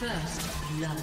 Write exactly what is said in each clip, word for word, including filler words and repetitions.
First blood.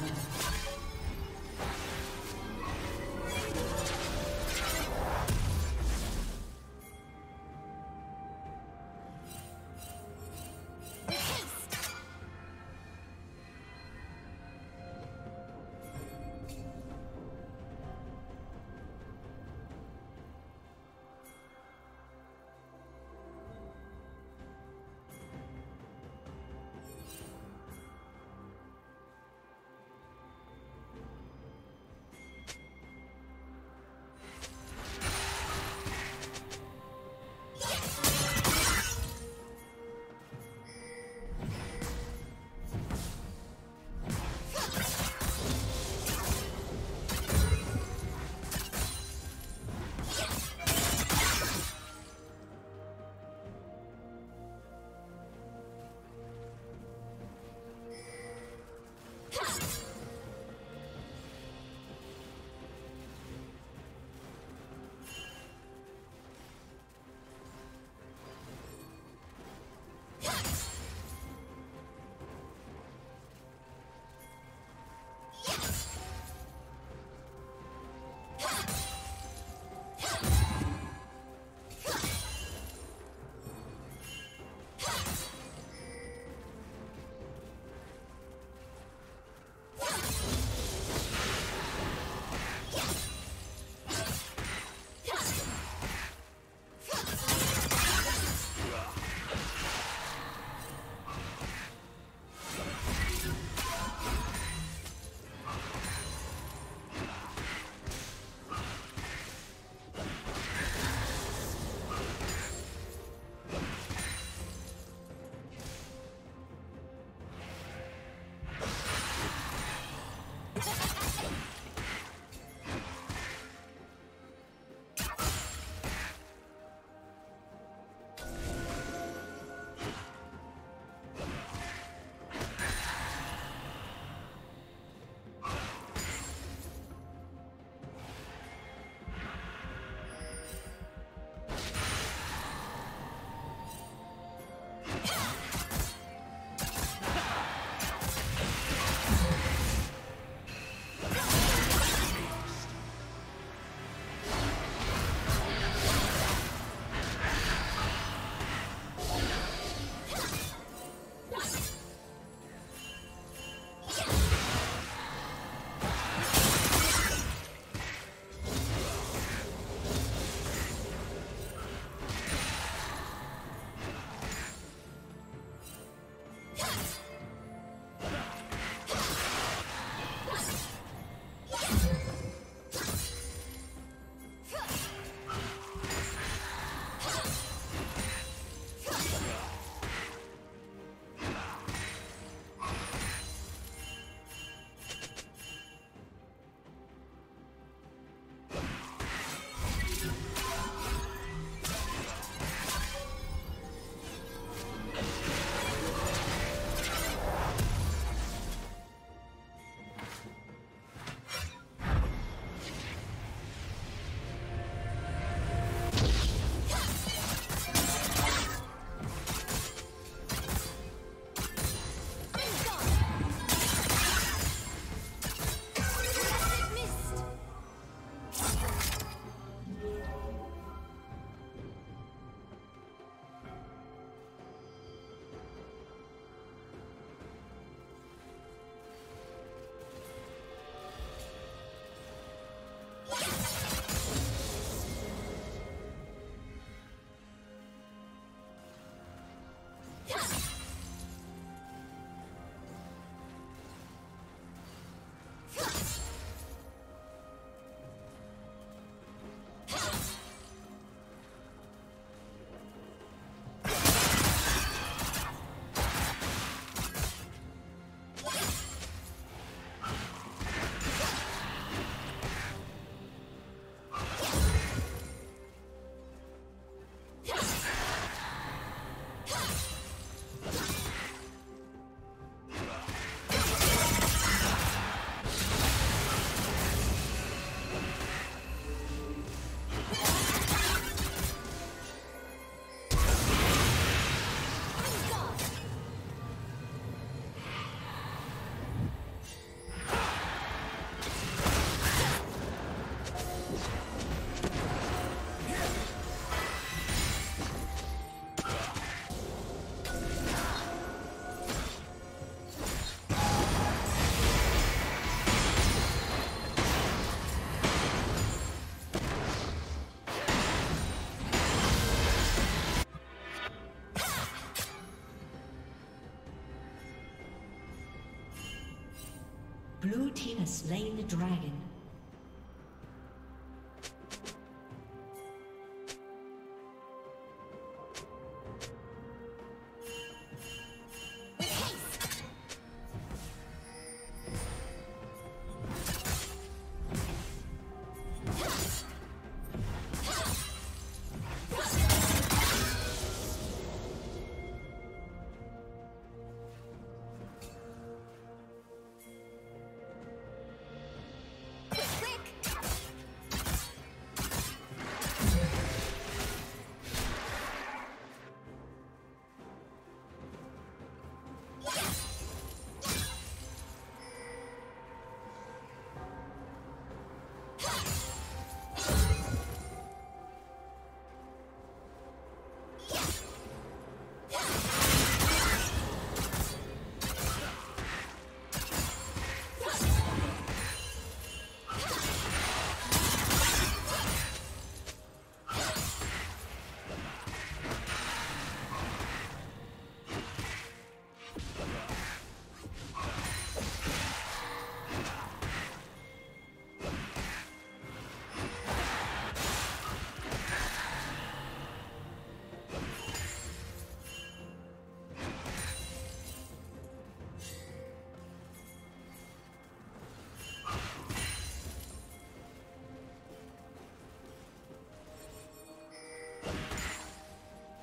Blue team has slain the dragon.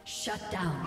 Shut down.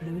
Blue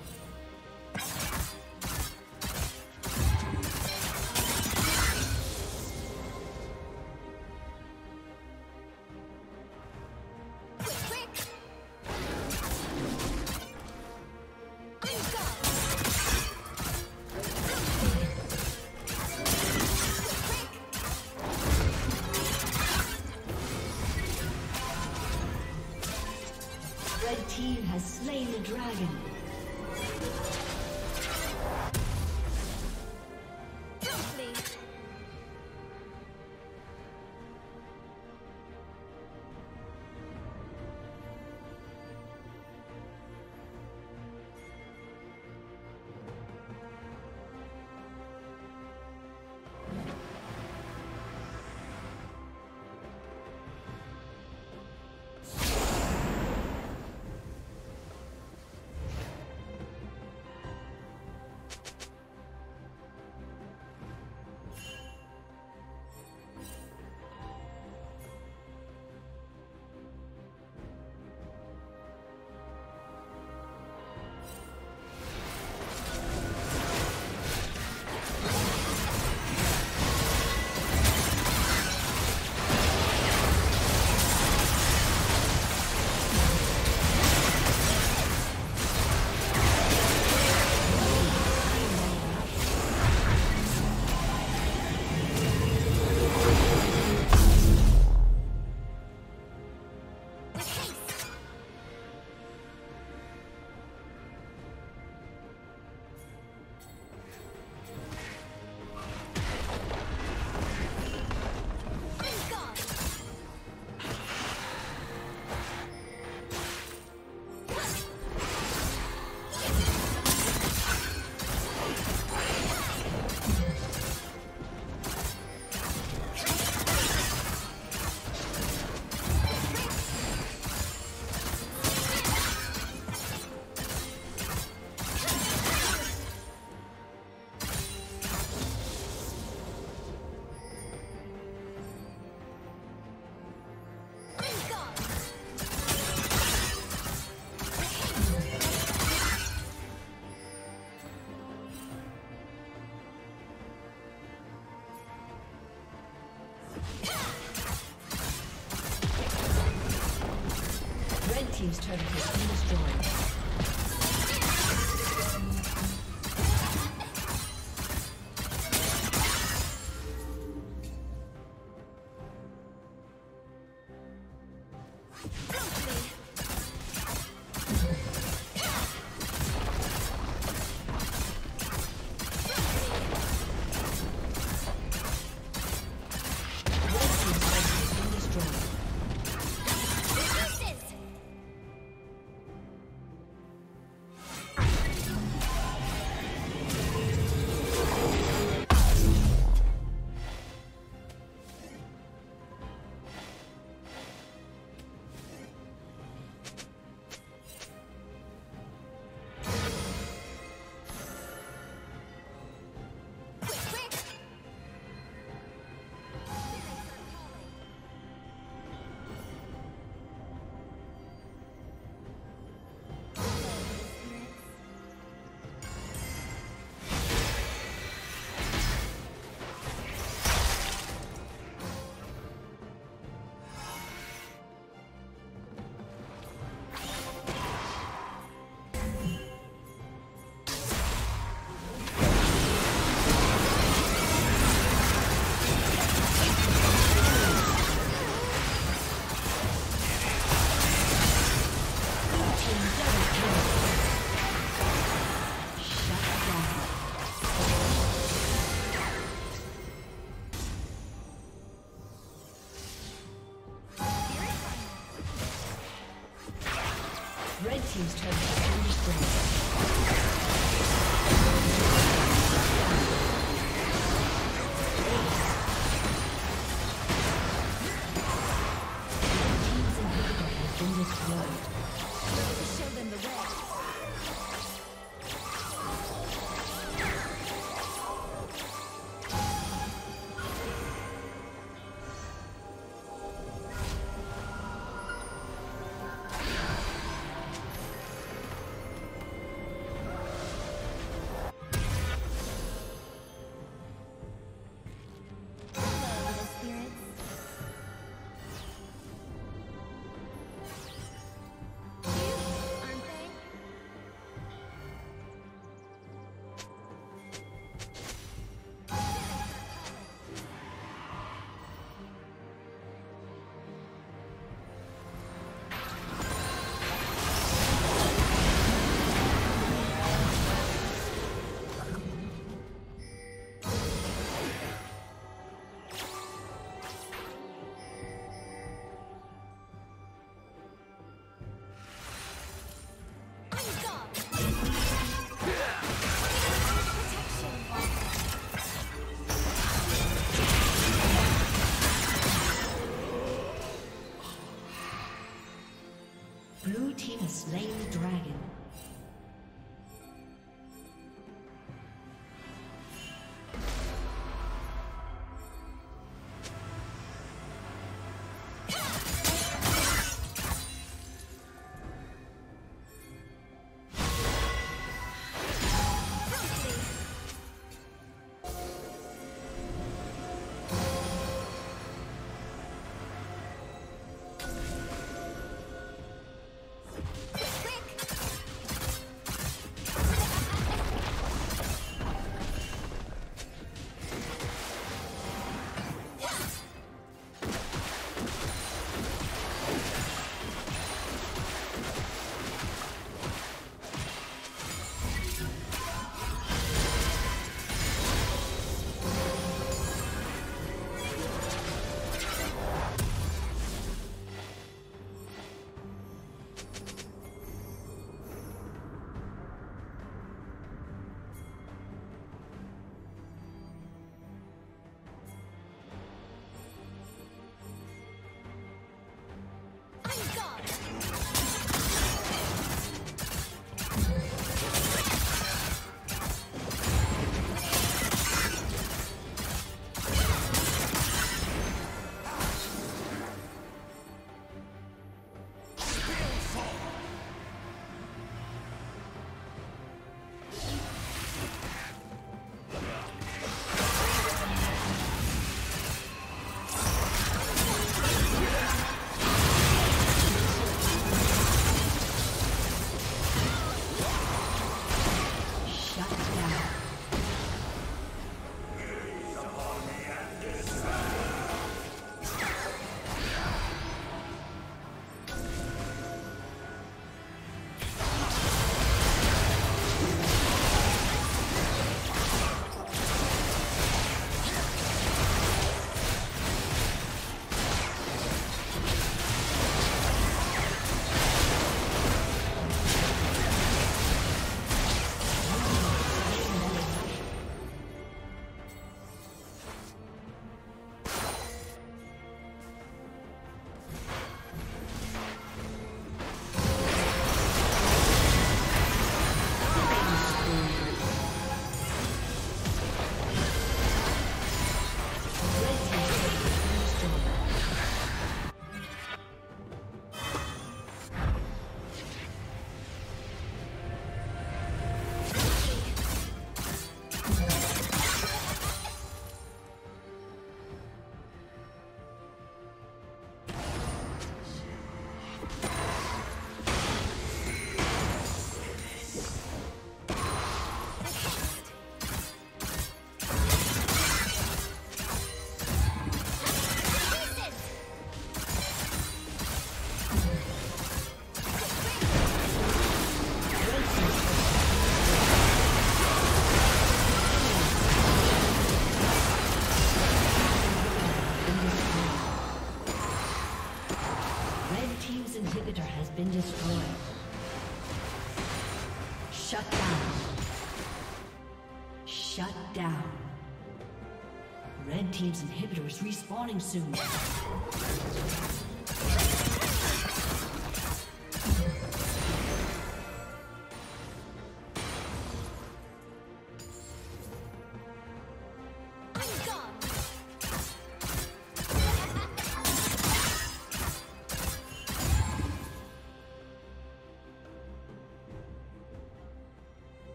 team's turret has been destroyed. Team's turn to understand. Slain the dragon. has been destroyed. Shut down. Shut down. Red team's inhibitors respawning soon.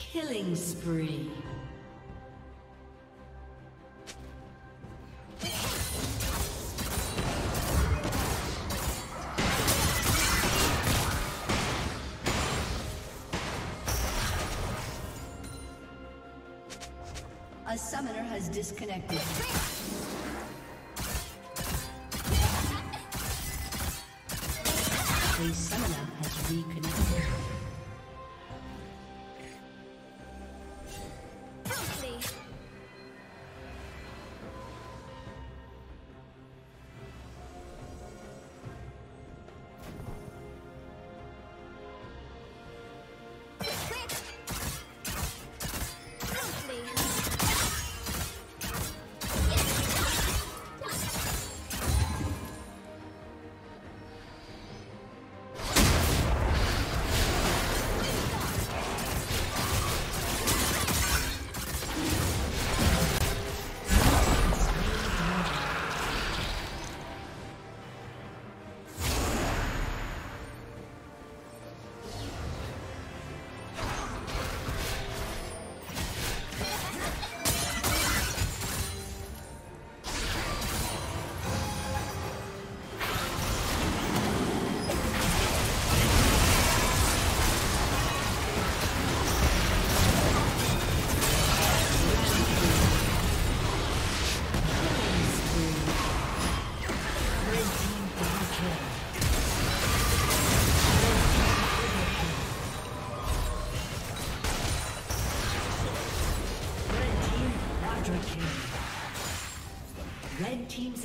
Killing spree. A summoner has disconnected. A summoner has reconnected. Red team's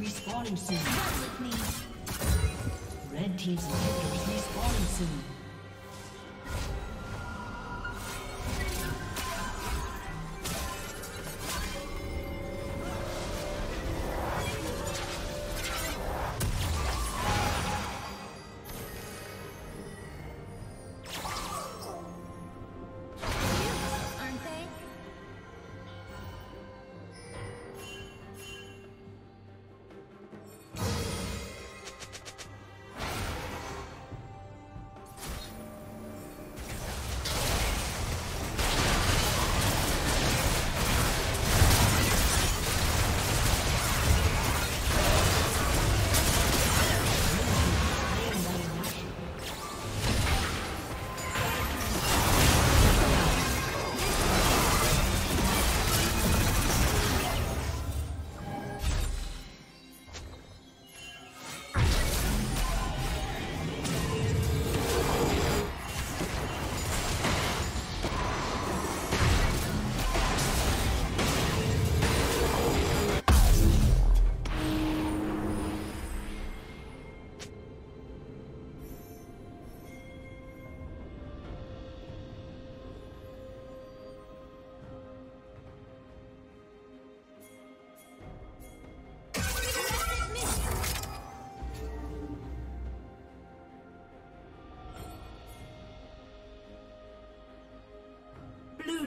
Respawning soon. With me. Red team's inhibitors respawning soon. Blue